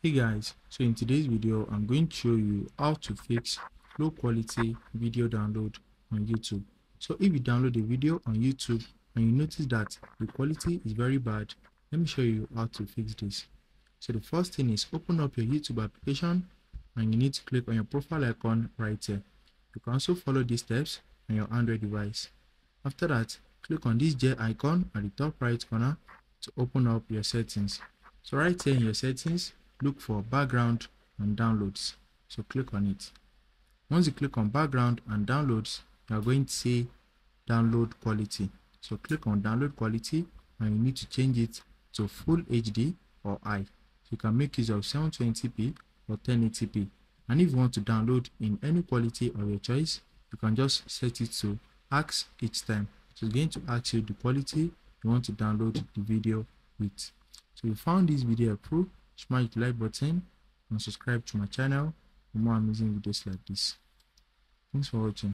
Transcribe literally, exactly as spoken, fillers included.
Hey guys, so in today's video I'm going to show you how to fix low quality video download on YouTube. So if you download a video on YouTube and you notice that the quality is very bad, let me show you how to fix this. So the first thing is open up your YouTube application and you need to click on your profile icon right here. You can also follow these steps on your Android device. After that, click on this gear icon at the top right corner to open up your settings. So right here in your settings, look for background and downloads. So click on it. Once you click on background and downloads, you are going to see download quality. So click on download quality and you need to change it to full H D or high. So you can make use of seven twenty p or ten eighty p. And if you want to download in any quality of your choice, you can just set it to ask each time. So it's going to ask you the quality you want to download the video with. So you found this video approved, smash the like button and subscribe to my channel for more amazing videos like this. Thanks for watching.